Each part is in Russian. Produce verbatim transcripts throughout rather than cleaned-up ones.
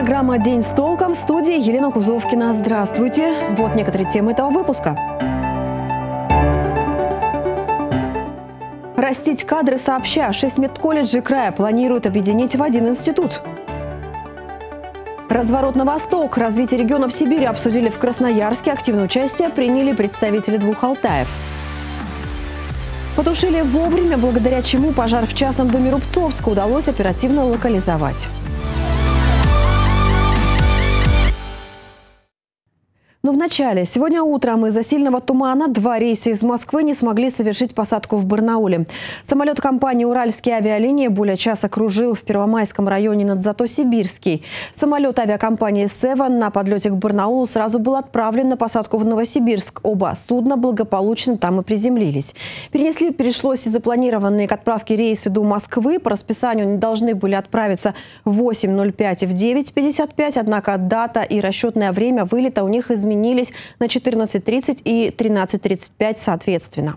Программа «День с толком», в студии Елена Кузовкина. Здравствуйте. Вот некоторые темы этого выпуска. Растить кадры сообща. Шесть медколледжей края планируют объединить в один институт. Разворот на восток. Развитие регионов Сибири обсудили в Красноярске. Активное участие приняли представители двух Алтаев. Потушили вовремя, благодаря чему пожар в частном доме Рубцовска удалось оперативно локализовать. Но вначале. Сегодня утром из-за сильного тумана два рейса из Москвы не смогли совершить посадку в Барнауле. Самолет компании «Уральские авиалинии» более часа кружил в Первомайском районе над Зато-Сибирский. Самолет авиакомпании «Севен» на подлете к Барнаулу сразу был отправлен на посадку в Новосибирск. Оба судна благополучно там и приземлились. Перенесли пришлось и запланированные к отправке рейсы до Москвы. По расписанию они должны были отправиться в восемь ноль пять и в девять пятьдесят пять, однако дата и расчетное время вылета у них изменились. Изменились на четырнадцать тридцать и тринадцать тридцать пять соответственно.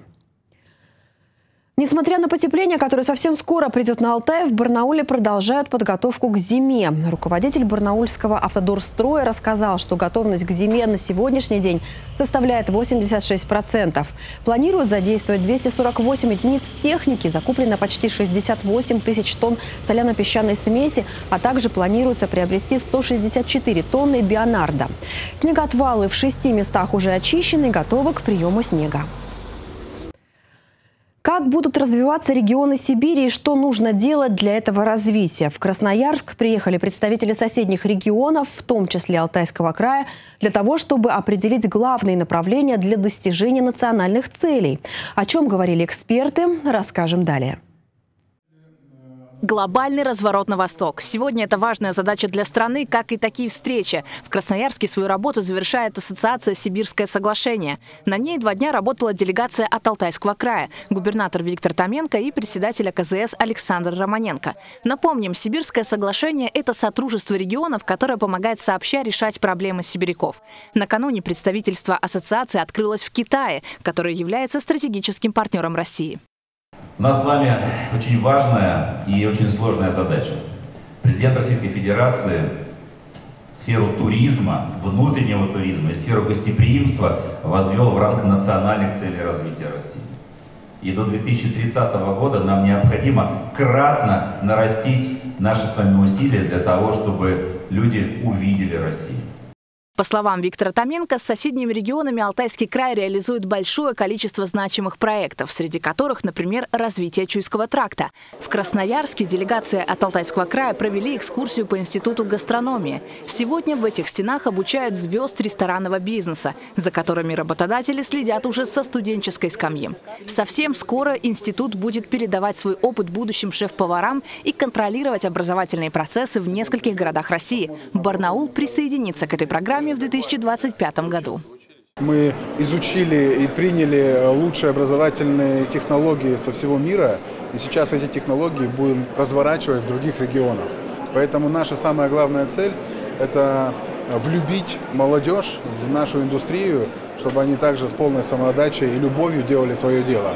Несмотря на потепление, которое совсем скоро придет на Алтай, в Барнауле продолжают подготовку к зиме. Руководитель барнаульского автодорстроя рассказал, что готовность к зиме на сегодняшний день составляет восемьдесят шесть процентов. Планируют задействовать двести сорок восемь единиц техники, закуплено почти шестьдесят восемь тысяч тонн соляно-песчаной смеси, а также планируется приобрести сто шестьдесят четыре тонны бионарда. Снегоотвалы в шести местах уже очищены, готовы к приему снега. Как будут развиваться регионы Сибири и что нужно делать для этого развития? В Красноярск приехали представители соседних регионов, в том числе Алтайского края, для того, чтобы определить главные направления для достижения национальных целей. О чем говорили эксперты, расскажем далее. Глобальный разворот на восток. Сегодня это важная задача для страны, как и такие встречи. В Красноярске свою работу завершает ассоциация «Сибирское соглашение». На ней два дня работала делегация от Алтайского края, губернатор Виктор Томенко и председатель КЗС Александр Романенко. Напомним, «Сибирское соглашение» – это сотрудничество регионов, которое помогает сообща решать проблемы сибиряков. Накануне представительство ассоциации открылось в Китае, который является стратегическим партнером России. У нас с вами очень важная и очень сложная задача. Президент Российской Федерации сферу туризма, внутреннего туризма и сферу гостеприимства возвел в ранг национальных целей развития России. И до две тысячи тридцатого года нам необходимо кратно нарастить наши с вами усилия для того, чтобы люди увидели Россию. По словам Виктора Томенко, с соседними регионами Алтайский край реализует большое количество значимых проектов, среди которых, например, развитие Чуйского тракта. В Красноярске делегация от Алтайского края провели экскурсию по Институту гастрономии. Сегодня в этих стенах обучают звезд ресторанного бизнеса, за которыми работодатели следят уже со студенческой скамьи. Совсем скоро институт будет передавать свой опыт будущим шеф-поварам и контролировать образовательные процессы в нескольких городах России. Барнаул присоединится к этой программе в две тысячи двадцать пятом году. Мы изучили и приняли лучшие образовательные технологии со всего мира, и сейчас эти технологии будем разворачивать в других регионах. Поэтому наша самая главная цель – это влюбить молодежь в нашу индустрию, чтобы они также с полной самоотдачей и любовью делали свое дело.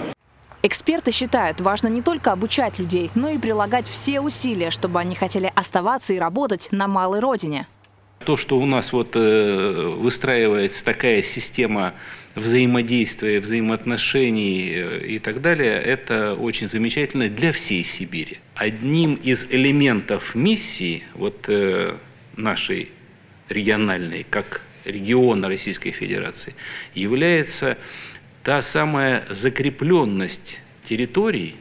Эксперты считают, важно не только обучать людей, но и прилагать все усилия, чтобы они хотели оставаться и работать на малой родине. То, что у нас вот выстраивается такая система взаимодействия, взаимоотношений и так далее, это очень замечательно для всей Сибири. Одним из элементов миссии вот нашей региональной, как региона Российской Федерации, является та самая закрепленность территорий,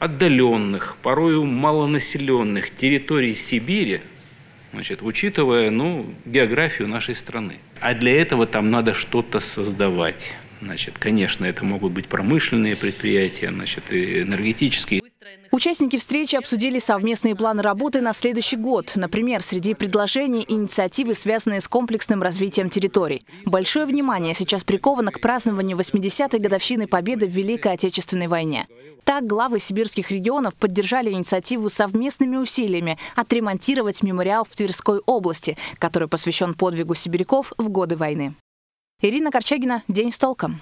отдаленных, порою малонаселенных территорий Сибири, значит, учитывая, ну, географию нашей страны. А для этого там надо что-то создавать. Значит, конечно, это могут быть промышленные предприятия, значит, и энергетические. Участники встречи обсудили совместные планы работы на следующий год. Например, среди предложений инициативы, связанные с комплексным развитием территорий. Большое внимание сейчас приковано к празднованию восьмидесятой годовщины победы в Великой Отечественной войне. Так, главы сибирских регионов поддержали инициативу совместными усилиями отремонтировать мемориал в Тверской области, который посвящен подвигу сибиряков в годы войны. Ирина Корчагина, «День с толком».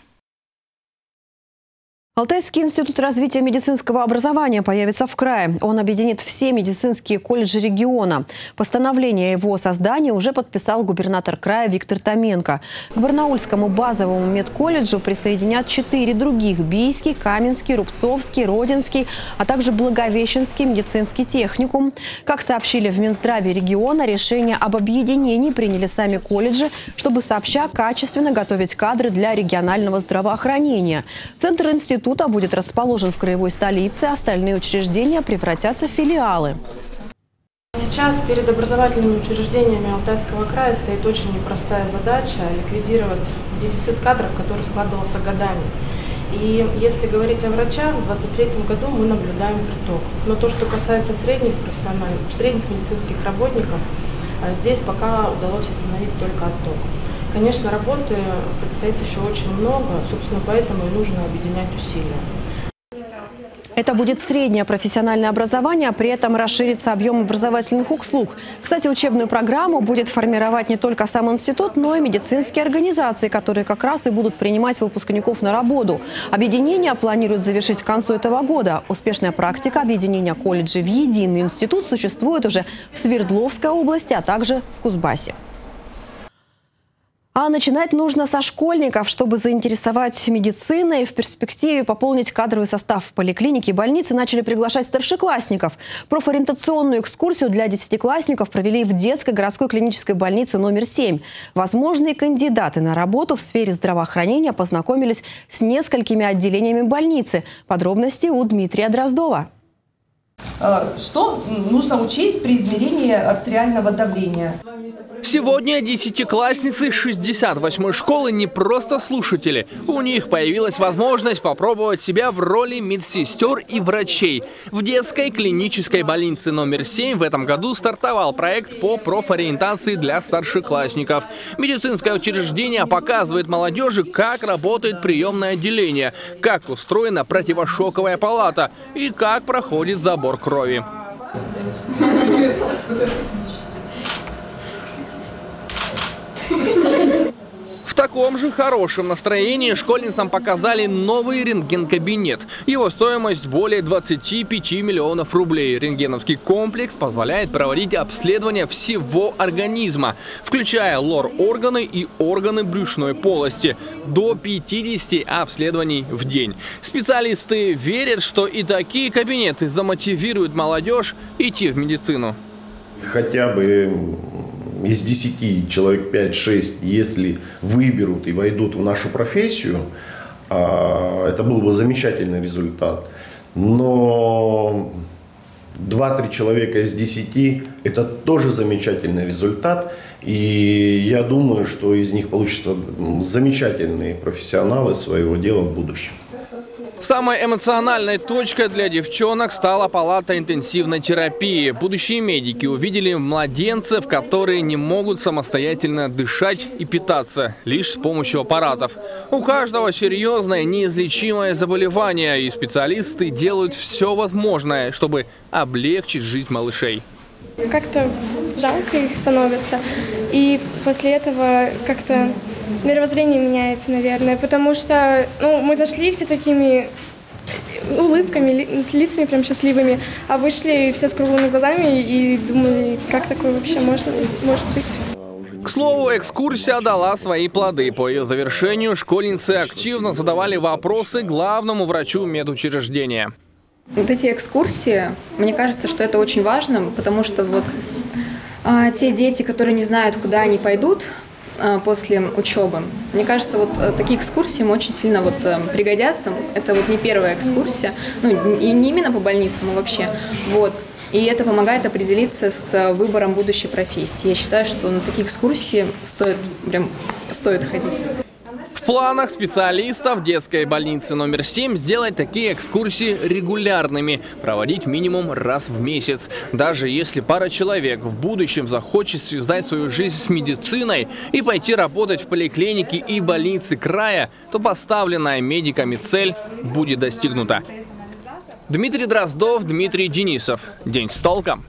Алтайский институт развития медицинского образования появится в крае. Он объединит все медицинские колледжи региона. Постановление о его создании уже подписал губернатор края Виктор Томенко. К Барнаульскому базовому медколледжу присоединят четыре других – Бийский, Каменский, Рубцовский, Родинский, а также Благовещенский медицинский техникум. Как сообщили в Минздраве региона, решение об объединении приняли сами колледжи, чтобы сообща качественно готовить кадры для регионального здравоохранения. Центр института будет расположен в краевой столице, остальные учреждения превратятся в филиалы. Сейчас перед образовательными учреждениями Алтайского края стоит очень непростая задача – ликвидировать дефицит кадров, который складывался годами. И если говорить о врачах, в две тысячи двадцать третьем году мы наблюдаем приток. Но то, что касается средних профессиональных, средних медицинских работников, здесь пока удалось остановить только отток. Конечно, работы предстоит еще очень много, собственно, поэтому и нужно объединять усилия. Это будет среднее профессиональное образование, а при этом расширится объем образовательных услуг. Кстати, учебную программу будет формировать не только сам институт, но и медицинские организации, которые как раз и будут принимать выпускников на работу. Объединение планируют завершить к концу этого года. Успешная практика объединения колледжей в единый институт существует уже в Свердловской области, а также в Кузбассе. А начинать нужно со школьников, чтобы заинтересовать медициной и в перспективе пополнить кадровый состав. Поликлиники и больницы начали приглашать старшеклассников. Профориентационную экскурсию для десятиклассников провели в детской городской клинической больнице номер семь. Возможные кандидаты на работу в сфере здравоохранения познакомились с несколькими отделениями больницы. Подробности у Дмитрия Дроздова. Что нужно учесть при измерении артериального давления? Сегодня десятиклассницы шестьдесят восьмой школы не просто слушатели. У них появилась возможность попробовать себя в роли медсестер и врачей. В детской клинической больнице номер семь в этом году стартовал проект по профориентации для старшеклассников. Медицинское учреждение показывает молодежи, как работает приемное отделение, как устроена противошоковая палата и как проходит забор крови. В таком же хорошем настроении школьницам показали новый рентген-кабинет. Его стоимость более двадцати пяти миллионов рублей. Рентгеновский комплекс позволяет проводить обследование всего организма, включая лор-органы и органы брюшной полости. До пятидесяти обследований в день. Специалисты верят, что и такие кабинеты замотивируют молодежь идти в медицину. Хотя бы из десяти человек пять-шесть, если выберут и войдут в нашу профессию, это был бы замечательный результат. Но два-три человека из десяти – это тоже замечательный результат. И я думаю, что из них получатся замечательные профессионалы своего дела в будущем. Самой эмоциональной точкой для девчонок стала палата интенсивной терапии. Будущие медики увидели младенцев, которые не могут самостоятельно дышать и питаться, лишь с помощью аппаратов. У каждого серьезное неизлечимое заболевание, и специалисты делают все возможное, чтобы облегчить жизнь малышей. Как-то жалко их становится, и после этого как-то мировоззрение меняется, наверное, потому что ну, мы зашли все такими улыбками, лицами прям счастливыми, а вышли все с круглыми глазами и думали, как такое вообще может, может быть. К слову, экскурсия дала свои плоды. По ее завершению школьницы активно задавали вопросы главному врачу медучреждения. Вот эти экскурсии, мне кажется, что это очень важно, потому что вот а, те дети, которые не знают, куда они пойдут а, после учебы, мне кажется, вот а, такие экскурсии им очень сильно вот, а, пригодятся. Это вот не первая экскурсия, ну и не именно по больницам, а вообще. Вот. И это помогает определиться с выбором будущей профессии. Я считаю, что на такие экскурсии стоит, прям, стоит ходить. В планах специалистов детской больницы номер семь сделать такие экскурсии регулярными, проводить минимум раз в месяц. Даже если пара человек в будущем захочет связать свою жизнь с медициной и пойти работать в поликлинике и больнице края, то поставленная медиками цель будет достигнута. Дмитрий Дроздов, Дмитрий Денисов. День с толком.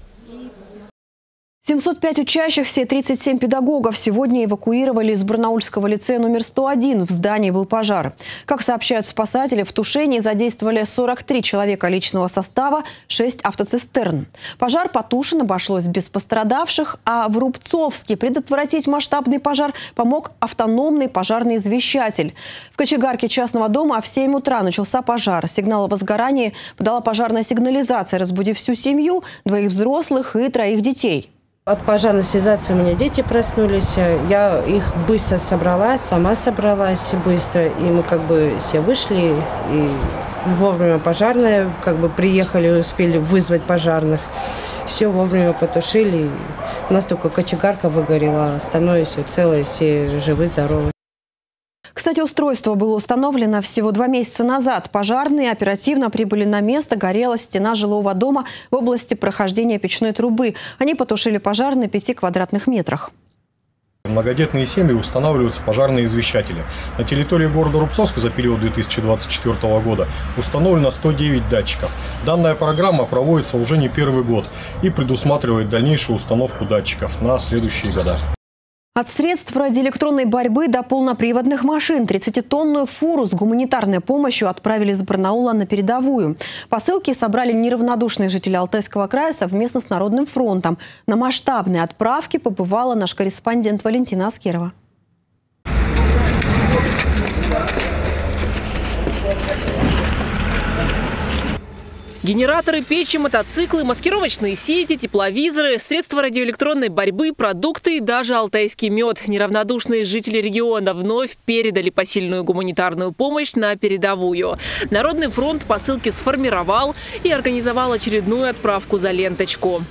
семьсот пять учащихся и тридцать семь педагогов сегодня эвакуировали из Барнаульского лицея номер сто один. В здании был пожар. Как сообщают спасатели, в тушении задействовали сорок три человека личного состава, шесть автоцистерн. Пожар потушен, обошлось без пострадавших, а в Рубцовске предотвратить масштабный пожар помог автономный пожарный извещатель. В кочегарке частного дома в семь утра начался пожар. Сигнал о возгорании подала пожарная сигнализация, разбудив всю семью, двоих взрослых и троих детей. От пожарной сигнализации у меня дети проснулись, я их быстро собрала, сама собралась быстро, и мы как бы все вышли, и вовремя пожарные как бы приехали, успели вызвать пожарных, все вовремя потушили, у нас только кочегарка выгорела, остальное все целое, все живы, здоровы. Кстати, устройство было установлено всего два месяца назад. Пожарные оперативно прибыли на место. Горела стена жилого дома в области прохождения печной трубы. Они потушили пожар на пяти квадратных метрах. В многодетные семьи устанавливаются пожарные извещатели. На территории города Рубцовска за период две тысячи двадцать четвёртого года установлено сто девять датчиков. Данная программа проводится уже не первый год и предусматривает дальнейшую установку датчиков на следующие года. От средств радиоэлектронной борьбы до полноприводных машин тридцатитонную фуру с гуманитарной помощью отправили из Барнаула на передовую. Посылки собрали неравнодушные жители Алтайского края совместно с Народным фронтом. На масштабной отправке побывала наш корреспондент Валентина Аскерова. Генераторы, печи, мотоциклы, маскировочные сети, тепловизоры, средства радиоэлектронной борьбы, продукты и даже алтайский мед. Неравнодушные жители региона вновь передали посильную гуманитарную помощь на передовую. Народный фронт посылки сформировал и организовал очередную отправку за ленточку.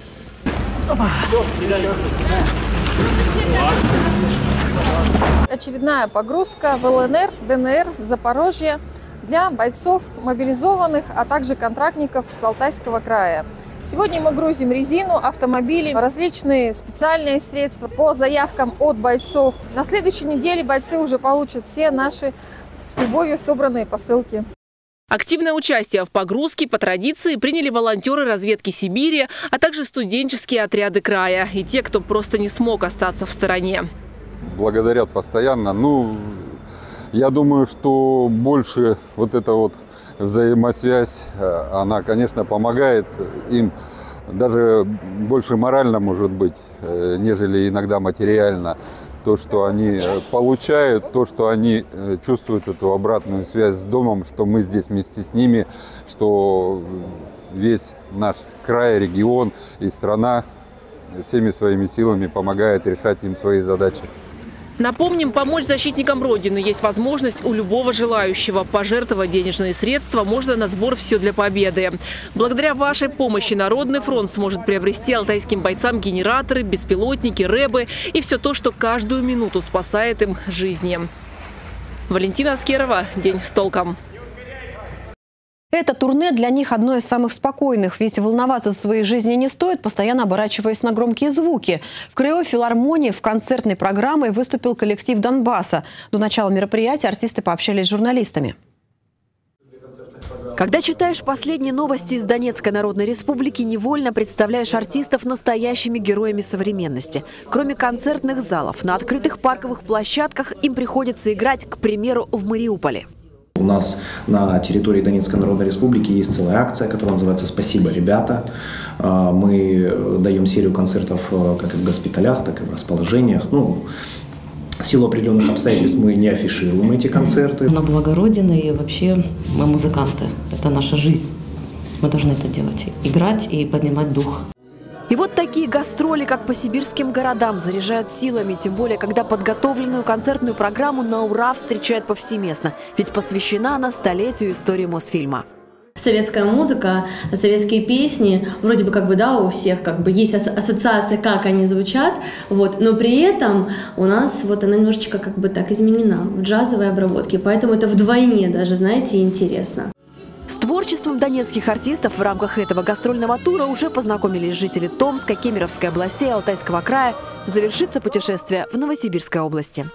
Очередная погрузка в ЛНР, ДНР, Запорожье для бойцов, мобилизованных, а также контрактников с Алтайского края. Сегодня мы грузим резину, автомобили, различные специальные средства по заявкам от бойцов. На следующей неделе бойцы уже получат все наши с любовью собранные посылки. Активное участие в погрузке по традиции приняли волонтеры разведки Сибири, а также студенческие отряды края и те, кто просто не смог остаться в стороне. Благодарят постоянно. Ну, я думаю, что больше вот эта вот взаимосвязь, она, конечно, помогает им даже больше морально, может быть, нежели иногда материально. То, что они получают, то, что они чувствуют эту обратную связь с домом, что мы здесь вместе с ними, что весь наш край, регион и страна всеми своими силами помогает решать им свои задачи. Напомним, помочь защитникам Родины есть возможность у любого желающего. Пожертвовать денежные средства можно на сбор «Все для победы». Благодаря вашей помощи Народный фронт сможет приобрести алтайским бойцам генераторы, беспилотники, рэбы и все то, что каждую минуту спасает им жизни. Валентина Аскерова, «День с толком». Это турне для них одно из самых спокойных, ведь волноваться за своей жизни не стоит, постоянно оборачиваясь на громкие звуки. В Краевой филармонии в концертной программе выступил коллектив Донбасса. До начала мероприятия артисты пообщались с журналистами. Когда читаешь последние новости из Донецкой Народной Республики, невольно представляешь артистов настоящими героями современности. Кроме концертных залов, на открытых парковых площадках им приходится играть, к примеру, в Мариуполе. У нас на территории Донецкой Народной Республики есть целая акция, которая называется «Спасибо, ребята». Мы даем серию концертов как и в госпиталях, так и в расположениях. Ну, в силу определенных обстоятельств мы не афишируем эти концерты. На благо Родины и вообще мы музыканты. Это наша жизнь. Мы должны это делать. Играть и поднимать дух. И вот такие гастроли, как по сибирским городам, заряжают силами, тем более, когда подготовленную концертную программу на ура встречают повсеместно, ведь посвящена она столетию истории Мосфильма. Советская музыка, советские песни, вроде бы как бы да, у всех как бы есть ассоциация, как они звучат, вот, но при этом у нас вот она немножечко как бы так изменена в джазовой обработке, поэтому это вдвойне даже, знаете, интересно. Творчеством донецких артистов в рамках этого гастрольного тура уже познакомились жители Томска, Кемеровской областей, Алтайского края. Завершится путешествие в Новосибирской области.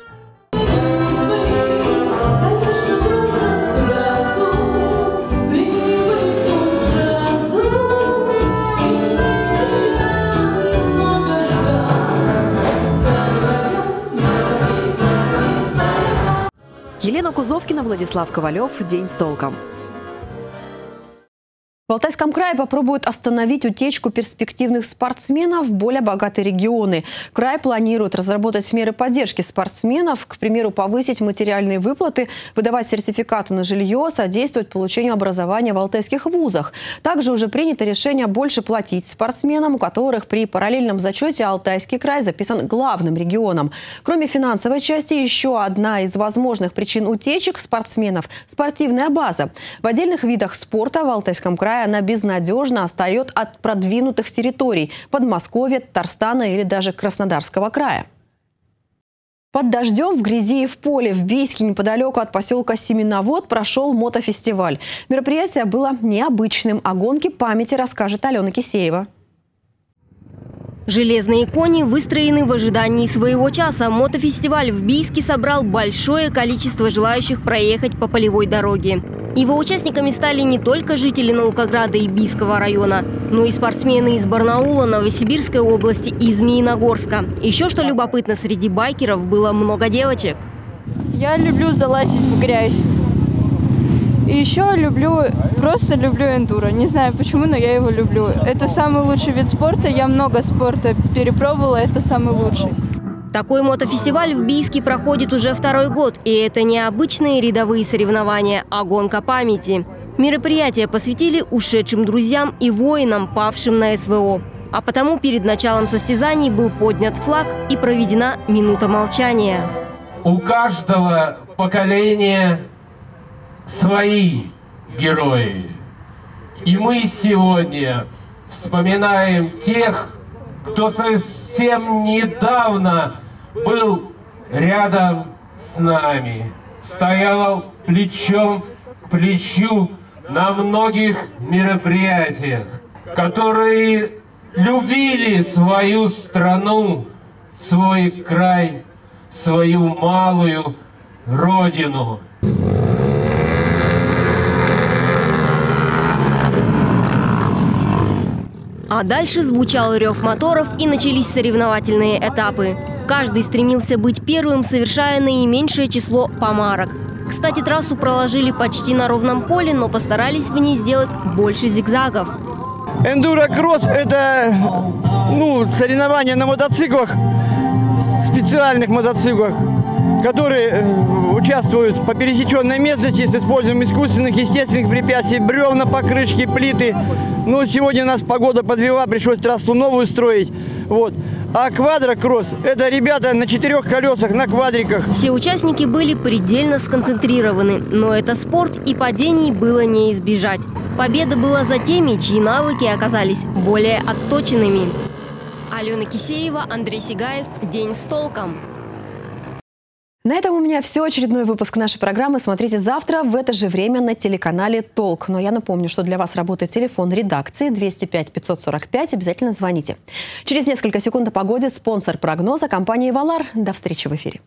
Елена Кузовкина, Владислав Ковалев. День с толком. В Алтайском крае попробуют остановить утечку перспективных спортсменов в более богатые регионы. Край планирует разработать меры поддержки спортсменов, к примеру, повысить материальные выплаты, выдавать сертификаты на жилье, содействовать получению образования в алтайских вузах. Также уже принято решение больше платить спортсменам, у которых при параллельном зачете Алтайский край записан главным регионом. Кроме финансовой части, еще одна из возможных причин утечек спортсменов – спортивная база. В отдельных видах спорта в Алтайском крае она безнадежно отстает от продвинутых территорий – Подмосковья, Татарстана или даже Краснодарского края. Под дождем, в грязи и в поле в Бийске неподалеку от поселка Семеновод прошел мотофестиваль. Мероприятие было необычным. О гонке памяти расскажет Алена Кисеева. Железные кони выстроены в ожидании своего часа. Мотофестиваль в Бийске собрал большое количество желающих проехать по полевой дороге. Его участниками стали не только жители Наукограда и Бийского района, но и спортсмены из Барнаула, Новосибирской области и Змеиногорска. Еще что любопытно, среди байкеров было много девочек. Я люблю залазить в грязь. И еще люблю, просто люблю эндуро. Не знаю почему, но я его люблю. Это самый лучший вид спорта. Я много спорта перепробовала, это самый лучший. Такой мотофестиваль в Бийске проходит уже второй год. И это не обычные рядовые соревнования, а гонка памяти. Мероприятие посвятили ушедшим друзьям и воинам, павшим на СВО. А потому перед началом состязаний был поднят флаг и проведена минута молчания. У каждого поколения свои герои. И мы сегодня вспоминаем тех, кто совсем недавно был рядом с нами, стоял плечом к плечу на многих мероприятиях, которые любили свою страну, свой край, свою малую родину. А дальше звучал рев моторов, и начались соревновательные этапы. Каждый стремился быть первым, совершая наименьшее число помарок. Кстати, трассу проложили почти на ровном поле, но постарались в ней сделать больше зигзагов. Эндуро-кросс – это ну, соревнования на мотоциклах, специальных мотоциклах, которые участвуют по пересеченной местности с использованием искусственных, естественных препятствий, бревна, покрышки, плиты. Ну, сегодня нас погода подвела, пришлось трассу новую строить. Вот. А квадрокросс – это ребята на четырех колесах, на квадриках. Все участники были предельно сконцентрированы, но это спорт, и падений было не избежать. Победа была за теми, чьи навыки оказались более отточенными. Алена Кисеева, Андрей Сигаев. День с толком. На этом у меня все. Очередной выпуск нашей программы смотрите завтра в это же время на телеканале ТОЛК. Но я напомню, что для вас работает телефон редакции двести пять пятьсот сорок пять. Обязательно звоните. Через несколько секунд о погоде. Спонсор прогноза – компания «Валар». До встречи в эфире.